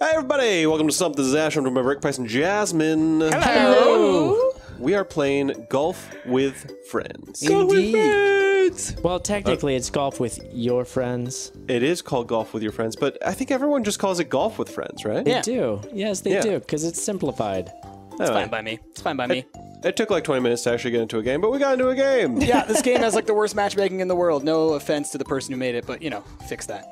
Hi everybody, welcome to Stumpt. This is Ash. I'm joined by Rick, Price, and Jasmine. Hello. We are playing Golf With Friends. Indeed. Golf With Friends! Well, technically it's Golf With Your Friends. It is called Golf With Your Friends, but I think everyone just calls it Golf With Friends, right? Yeah. They do. Yes, they do, because it's simplified. It's fine by me. It's fine by me. It took like 20 minutes to actually get into a game, but we got into a game. Yeah, this game has like the worst matchmaking in the world. No offense to the person who made it, but you know, fix that.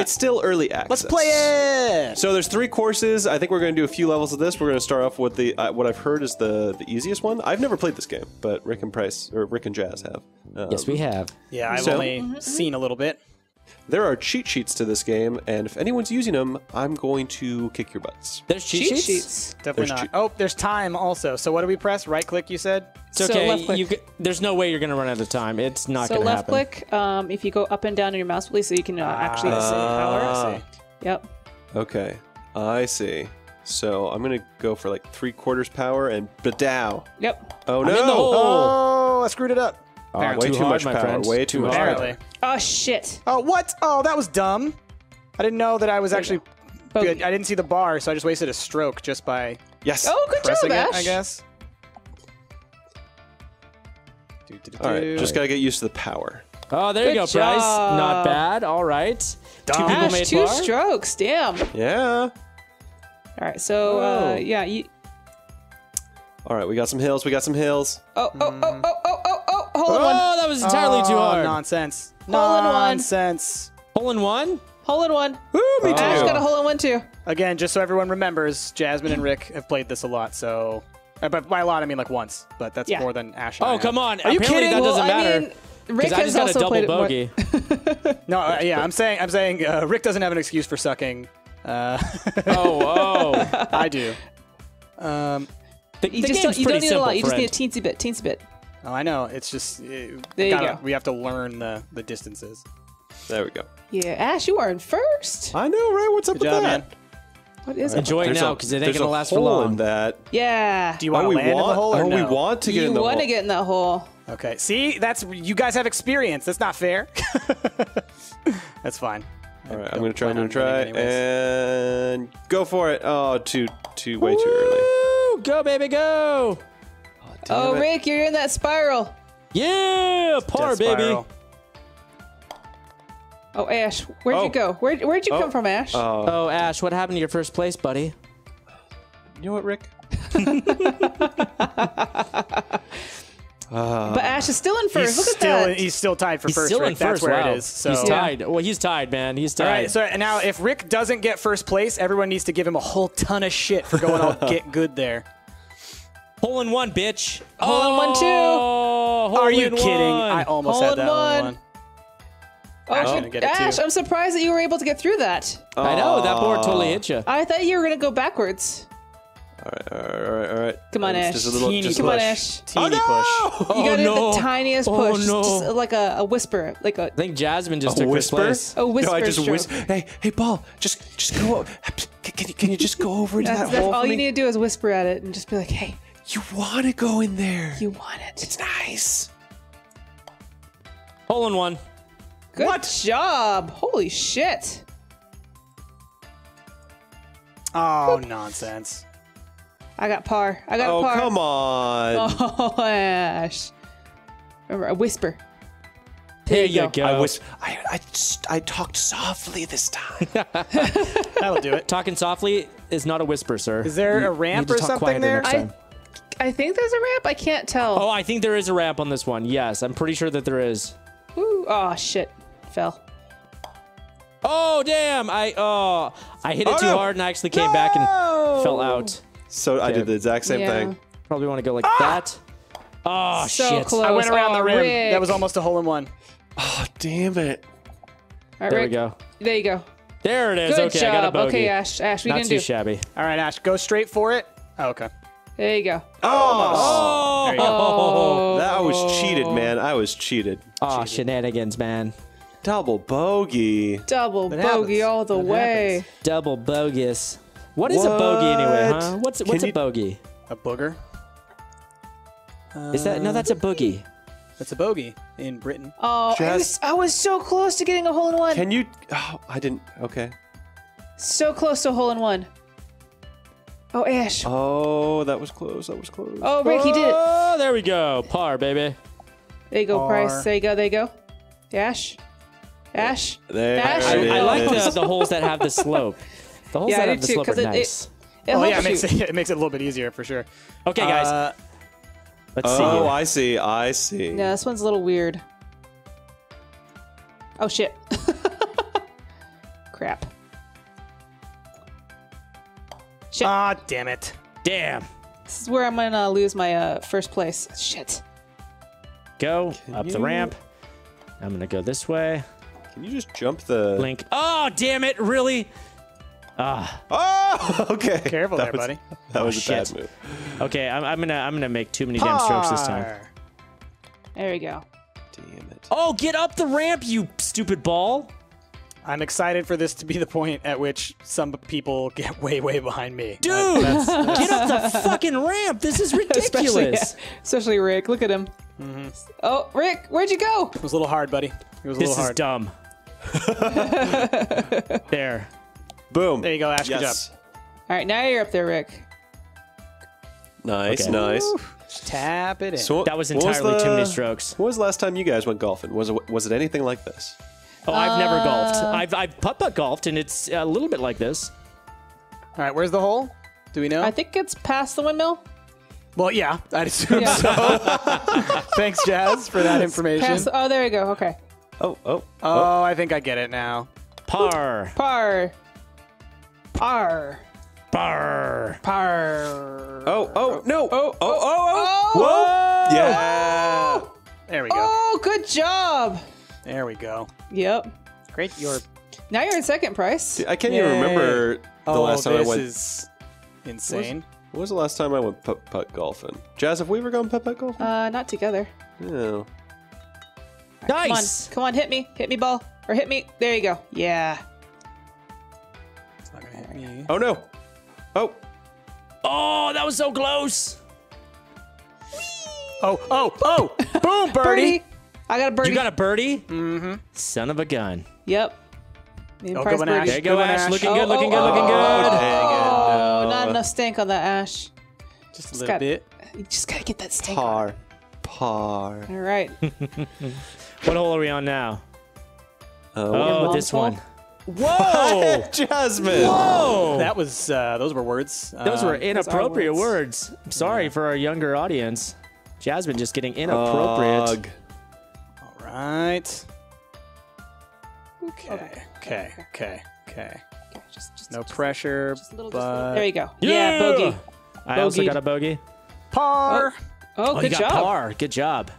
It's still early access. Let's play it! So there's 3 courses. I think we're going to do a few levels of this. We're going to start off with the what I've heard is the easiest one. I've never played this game, but Rick and Price, or Rick and Jazz have. Yes, we have. Yeah, I've only seen a little bit. There are cheat sheets to this game, and if anyone's using them, I'm going to kick your butts. There's cheat sheets? Definitely there's not. Oh, there's time also. So what do we press? Right click, you said? It's okay. So left click. There's no way you're going to run out of time. It's not going to happen. So left click, if you go up and down in your mouse, please, so you can actually see power. Yep. Okay. I see. So I'm going to go for like 3/4 power and badow. Yep. Oh, no. Oh, I screwed it up. Oh, way too much power. Way too much power. Oh, shit. Oh, what? Oh, that was dumb. I didn't know that I was actually good. I didn't see the bar, so I just wasted a stroke just by pressing it, I guess. All right, just got to get used to the power. Oh, there you go, Bryce. Not bad. All right. 2 people made bar. 2 strokes. Damn. Yeah. All right, so, yeah. All right, we got some hills. We got some hills. Oh. Hole in one. That was entirely too hard. Nonsense. Nonsense. Hole in one? Hole in one. Woo, me too. Ash got a hole in one too. Again, just so everyone remembers, Jasmine and Rick have played this a lot, so... But by a lot, I mean like once, but that's more than Ash. Oh, come on. Are you kidding? That doesn't matter. I mean, Rick has also played it. I just got a double bogey. No, yeah, I'm saying Rick doesn't have an excuse for sucking. I do. You don't need a lot. You just need a teensy bit. Oh, I know. It's just we have to learn the distances. There we go. Yeah, Ash, you are in first. I know, right? What's up with that? Man. What is it? Enjoy it now, because it ain't gonna last for long. Yeah. Do you want to land in the hole? Or no? We want to get in the hole. You want to get in that hole. Okay. See, that's you guys have experience. That's not fair. That's fine. All right, I'm gonna try and go for it. Oh, way too early. Go, baby, go. Oh, Rick, you're in that spiral. Yeah, par, baby. Oh, Ash, where'd you go? Where'd you come from, Ash? Oh, Ash, what happened to your first place, buddy? You know what, Rick? But Ash is still in first. Look at that. He's still tied for first. Rick. That's where it is. So. He's tied. Well, he's tied, man. He's tied. All right, so now, if Rick doesn't get first place, everyone needs to give him a whole ton of shit for going all get good there. Hole in one, bitch. Hole in one, too. Are you kidding? I almost had that one. Ash, I'm surprised that you were able to get through that. I know. That board totally hit you. I thought you were going to go backwards. All right, all right. Come on, Ash. Just a little, come on, Ash. Teeny push. You got the tiniest push. No. Just like a whisper. Like a. I think Jasmine just took this place. A whisper. No, I just whisper. Hey, Paul, just go. Can you just go over into that hole? All you need to do is whisper at it and just be like, hey. You want to go in there. You want it. It's nice. Hole in one. Good job. Holy shit. Oh, nonsense. I got par. I got par. Oh, come on. Oh, Ash. Remember, I whisper. There you go. I talked softly this time. That'll do it. Talking softly is not a whisper, sir. Is there a ramp or something there? I think there's a ramp. I can't tell. Oh, I think there is a ramp on this one. Yes, I'm pretty sure that there is. Ooh, oh, shit. Fell. Oh, damn. I hit it too hard, and I actually came back and fell out. So damn. I did the exact same thing. Probably want to go like that. Oh, so shit. Close. I went around the rim. Rick. That was almost a hole in one. Oh, damn it. All right, there we go. There you go. There it is. Good job. I got a bogey. Okay, Ash. Not too shabby. All right, Ash. Go straight for it. Oh, okay. There you go. Oh! That was cheated, man. I was cheated. Oh, shenanigans, man. Double bogey. Double bogey all the way. Double bogus. What is a bogey anyway, huh? What's a bogey? A booger? Is that? No, that's a boogie. That's a bogey in Britain. Oh, I was so close to getting a hole in one. Can you? Oh, I didn't. Okay. So close to hole-in-one. Oh, Ash. Oh, that was close. That was close. Oh, Rick, he did it. Oh, there we go. Par, baby. There you go, par. Price. There you go. There you go. Ash. Ash. There Ash. I like the holes that have the slope. The holes that have the slope are nice. Oh, yeah, it makes it a little bit easier for sure. Okay, guys. Let's see. Oh, I see. I see. Yeah, this one's a little weird. Oh, shit. Crap. Shit. Ah, damn it. Damn. This is where I'm going to lose my first place. Shit. Go up the ramp. I'm going to go this way. Can you just jump the... Blink. Oh, damn it. Really? Ah. Oh, okay. Careful there, buddy. That was a bad move. Okay, I'm gonna make too many damn strokes this time. There we go. Damn it. Oh, get up the ramp, you stupid ball. I'm excited for this to be the point at which some people get way, way behind me. Dude, that's... get up the fucking ramp. This is ridiculous. especially Rick. Look at him. Mm-hmm. Oh, Rick, where'd you go? It was a little hard, buddy. It was a little hard. This is dumb. There. Boom. There you go, Ash. Yes. Good job. All right, now you're up there, Rick. Nice, okay. Nice. Ooh, tap it in. So that was entirely too many strokes. When was the last time you guys went golfing? Was it anything like this? Oh, I've never golfed. I've putt-putt golfed, and it's a little bit like this. All right, where's the hole? Do we know? I think it's past the windmill. Well, yeah, I'd assume so. Thanks, Jazz, for that information. Oh, there we go. Okay. Oh, I think I get it now. Par. Par. Par. Par. Par. Oh, no. Oh. Whoa. Yeah. Oh. There we go. Oh, good job. There we go. Yep. Great. Now you're in second, Price. I can't even remember the last time I went. This is insane. When was the last time I went putt-putt golfing? Jazz, have we ever gone putt-putt golfing? Not together. No. Right, nice. Come on, hit me. Hit me, ball. Or hit me. There you go. Yeah. It's not going to hit me. Oh, no. Oh. Oh, that was so close. Whee! Oh. Boom, birdie. I got a birdie. You got a birdie? Mm-hmm. Son of a gun. Yep. Go Ash. There you go, Ash. Looking good. Oh, not enough stank on that, Ash. Just a little bit. You just got to get that stank. Par. All right. What hole are we on now? Oh, this one. Whoa! Jasmine! Whoa! That was, those were words. Those were inappropriate words. I'm sorry for our younger audience. Jasmine just getting inappropriate. Right. Okay. Just, no pressure. Just a little. There you go. Yeah, bogey. I also got a bogey. Par. Oh, good job. Par. Good job.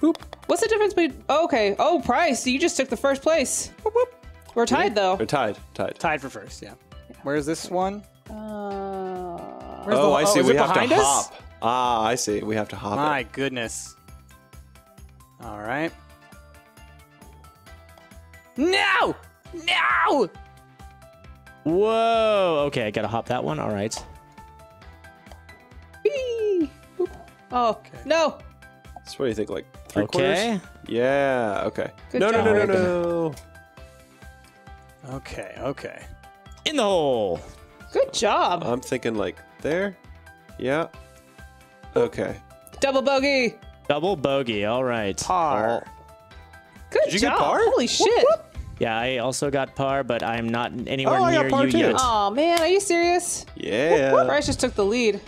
Whoop. What's the difference between? Okay. Oh, Price, you just took the first place. Whoop, whoop. We're tied though. We're tied. Tied for first. Yeah. Where's this one? I see. We have to hop. Ah, I see. We have to hop. My goodness. All right. No! Whoa. Okay, I got to hop that one. All right. Whee! Oh, okay. No. So what do you think, like three quarters? Yeah, okay. No. Okay. In the hole. Good job. I'm thinking like there. Yeah. Okay. Double bogey. All right. Par. Good job. Did you get par? Holy shit. Whoop. Yeah, I also got par, but I'm not anywhere near you yet. Oh, man. Are you serious? Yeah. Bryce just took the lead.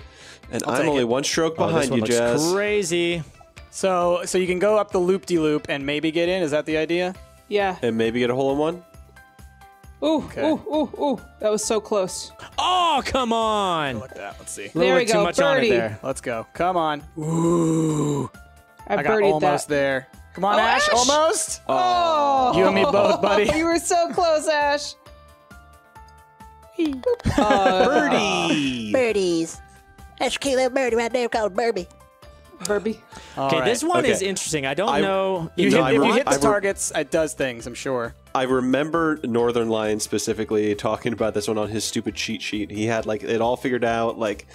And I'm only one stroke behind you, Jazz. That's crazy. So you can go up the loop-de-loop and maybe get in. Is that the idea? Yeah. And maybe get a hole-in-one? Ooh. That was so close. Oh, come on. Look at that. Let's see. There we go. Too much birdie. On it there. Let's go. Come on. Ooh. I got almost there. Come on, Ash. Almost. Oh. You and me both, buddy. You were so close, Ash. Birdie. Birdies. That's a cute little birdie right there called Burby. Burby. Okay, this one is interesting. I don't know. If you hit the targets, it does things, I'm sure. I remember Northern Lion specifically talking about this one on his stupid cheat sheet. He had like it all figured out, like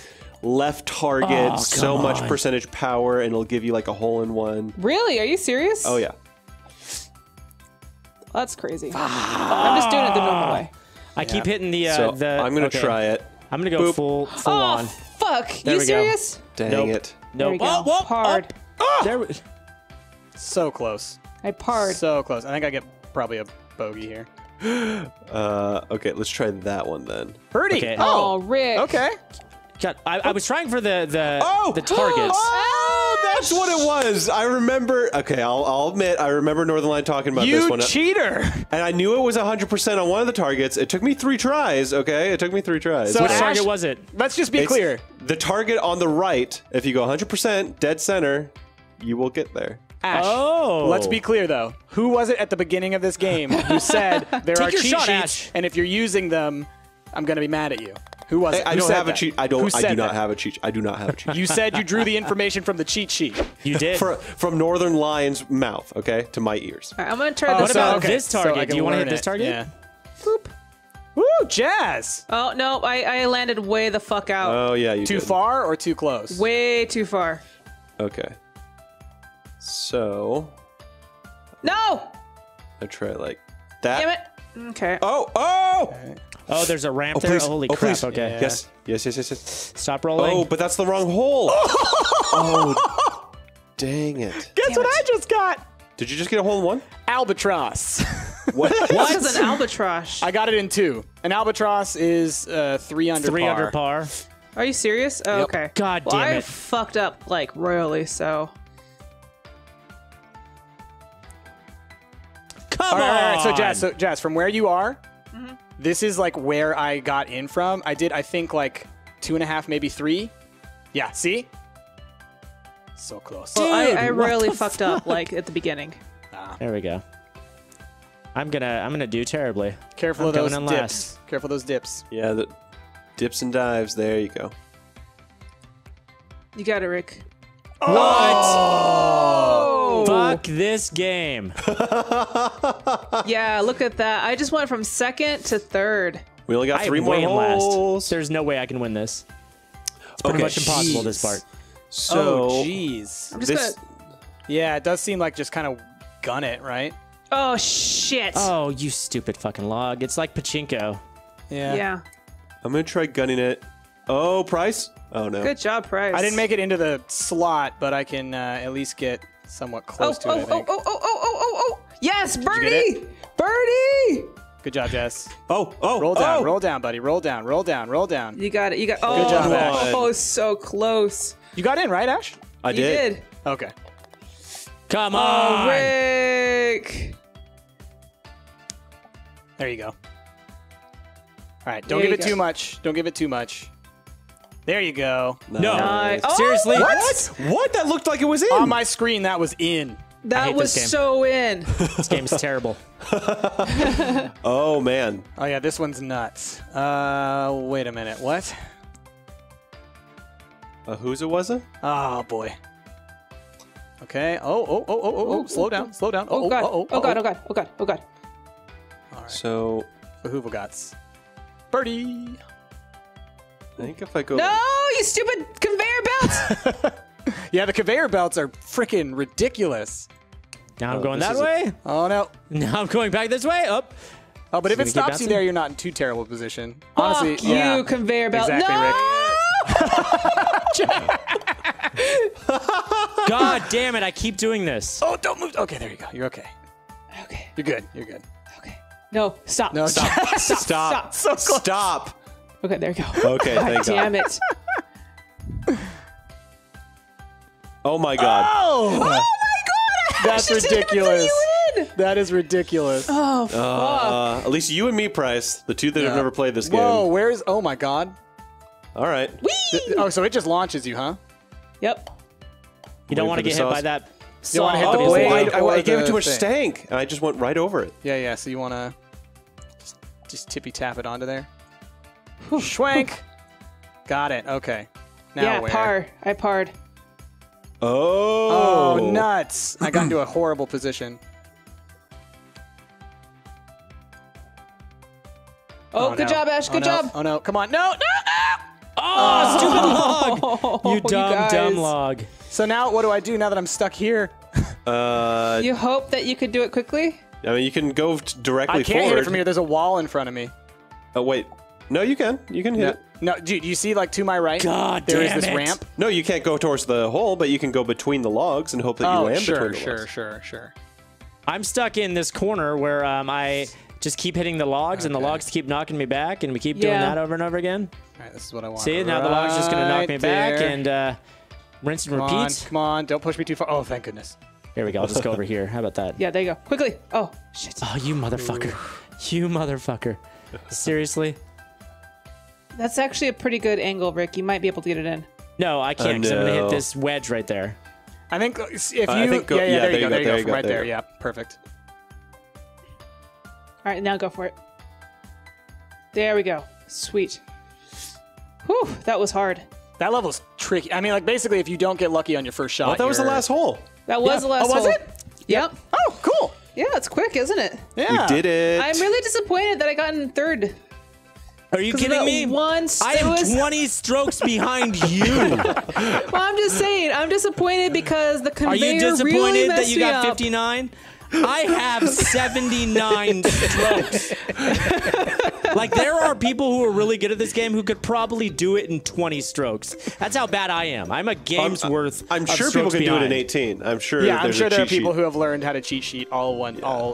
left target, so much percentage power, and it'll give you like a hole-in-one. Really? Are you serious? Oh yeah. That's crazy. I'm just doing it the normal way. I keep hitting the. I'm gonna try it. I'm gonna go full on. Fuck! There you serious? Go. Dang it! Nope. Oh, whoa, hard. Oh. There we... So close. I parred. So close. I think I get probably a bogey here. Okay, let's try that one then. Birdie. Okay. Oh, Rick. Okay. God, I was trying for the targets. Oh, that's what it was. I remember. Okay, I'll admit, I remember Northern Lion talking about this one. You cheater! And I knew it was 100% on one of the targets. It took me 3 tries. Okay, it took me 3 tries. So which target was it? Let's just be clear. The target on the right. If you go 100% dead center, you will get there. Ash. Oh. Let's be clear though. Who was it at the beginning of this game who said there are cheat sheets, Ash, and if you're using them, I'm gonna be mad at you? Who was it? I don't have a cheat. I do not have a cheat sheet. You said you drew the information from the cheat sheet. You did. From Northern Lion's mouth, okay, to my ears. All right, I'm going to try this. What about this target? So do you want to hit this target? Yeah. Boop. Woo, Jazz. Oh, no, I landed way the fuck out. Oh, yeah, you did. Too far or too close? Way too far. Okay. So. No! I try like that. Damn it. Okay. Oh, oh! Okay. Oh, there's a ramp there? Please. Holy crap, please. Okay. Yeah. Yes. Yes, yes, yes, yes. Stop rolling. Oh, but that's the wrong hole. Oh, dang it. Guess what I just got? Did you just get a hole in one? Albatross. What? What is an albatross? I got it in 2. An albatross is 3 under par. Are you serious? Oh, yep. Okay. God damn it. I fucked up, like, royally, so... Come on! All right, so, Jazz, from where you are... Mm-hmm. This is like where I got in from. I did, I think, like 2.5, maybe 3. Yeah, see? So close. Dude, well, I really fucked up, like, at the beginning. Ah. There we go. I'm gonna do terribly. Careful of those dips. Careful of those dips. Yeah, the dips and dives. There you go. You got it, Rick. Oh! What? Fuck this game. Yeah, look at that. I just went from 2nd to 3rd. We only got 3 more holes. Last. There's no way I can win this. It's pretty much impossible, this part. So, jeez. Yeah, it does seem like just kind of gun it, right? Oh, shit. Oh, you stupid fucking log. It's like pachinko. Yeah. Yeah. I'm going to try gunning it. Oh, Price? Oh, no. Good job, Price. I didn't make it into the slot, but I can at least get... somewhat close to it, I think. Yes, birdie! Birdie! Good job, Jess. Roll down, roll down, buddy. Roll down, roll down, roll down. You got it. You got Good job, Ash. Oh, so close. You got in, right, Ash? I did. You did. Okay. Come on, Rick. There you go. All right, don't give it too much. Don't give it too much. There you go. No. Nice. Seriously? What? What? That looked like it was in. On my screen, that was in. That was so in. This game's terrible. Oh, man. Oh, yeah, this one's nuts. Wait a minute. What? Whose it was it? Oh, boy. Okay. Slow down. Slow down. Oh, God. Oh, God. Oh, God. Oh, God. Oh, God. All right. So, Hoovogots. Birdie. I think if I go... No, you stupid conveyor belt! Yeah, the conveyor belts are freaking ridiculous. Now I'm going that way. Oh, no. Now I'm going back this way. Up. Oh, but if it stops you there, you're not in too terrible a position. Honestly, you conveyor belt. Exactly, no! Rick. God damn it, I keep doing this. Oh, don't move. Okay, there you go. You're okay. Okay. You're good. You're good. Okay. No, stop. No, stop. Stop. Stop. Stop. So close. Stop. Okay, there you go. Okay, thank God. Damn it. Oh my God. Oh my God! That's ridiculous. That is ridiculous. Oh, fuck. At least you and me, Price, the two that have never played this game. Whoa, where is... Oh my God. All right. Whee! Oh, so it just launches you, huh? Yep. You don't want to get hit by that. You don't want to hit the blade. I gave it too much stank, and I just went right over it. Yeah, yeah, so you want to just tippy-tap it onto there? Schwank. Got it. Okay. Now where? Par. I parred. Oh. Oh, nuts. I got into a horrible position. Oh, good job, Ash. Good job. Oh, no. Come on. No, no, no. Oh, stupid log. You dumb log. So now what do I do now that I'm stuck here? You hope that you could do it quickly? I mean, you can go directly forward. I can't hit it from here. There's a wall in front of me. Oh, wait. No, you can. You can hit it. No, dude, you see, like, to my right? God damn it. There is this ramp. No, you can't go towards the hole, but you can go between the logs and hope that you land between the logs. Sure. I'm stuck in this corner where I just keep hitting the logs, and the logs keep knocking me back, and we keep doing that over and over again. All right, this is what I want. See, now the log's just going to knock me back, and rinse and repeat. Come on, don't push me too far. Oh, thank goodness. Here we go. I'll just go over here. How about that? Yeah, there you go. Quickly. Oh, shit. Oh, you motherfucker. Ooh. You motherfucker. Seriously? That's actually a pretty good angle, Rick. You might be able to get it in. No, I can't because I'm going to hit this wedge right there. I think if you... there you go. Right there. Yeah, perfect. All right, now go for it. There we go. Sweet. Whew, that was hard. That level's tricky. I mean, like, basically, if you don't get lucky on your first shot... Well, that was the last hole. That was the last hole. Oh, was it? Yep. Oh, cool. Yeah, it's quick, isn't it? Yeah. We did it. I'm really disappointed that I got in third. Are you kidding me? I am 20 strokes behind you. Well, I'm just saying, I'm disappointed because the conveyor really messed me up. Are you disappointed that you got 59? I have 79 strokes. Like, there are people who are really good at this game who could probably do it in 20 strokes. That's how bad I am. I'm a game's worth. I'm sure people can do it in 18. I'm sure. Yeah, I'm sure there are people who have learned how to cheat sheet all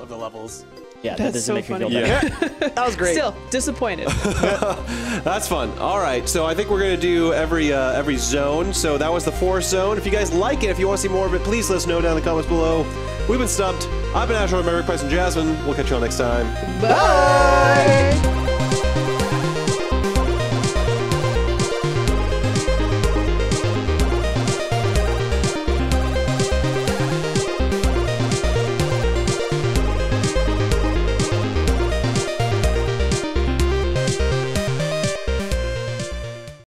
of the levels. Yeah, that doesn't make me feel bad. Yeah. That was great. Still disappointed. That's fun. All right, so I think we're gonna do every zone. So that was the 4th zone. If you guys like it, if you want to see more of it, please let us know down in the comments below. We've been Stumpt. I've been Ashton, Rick, Price, and Jasmine. We'll catch you all next time. Bye. Bye.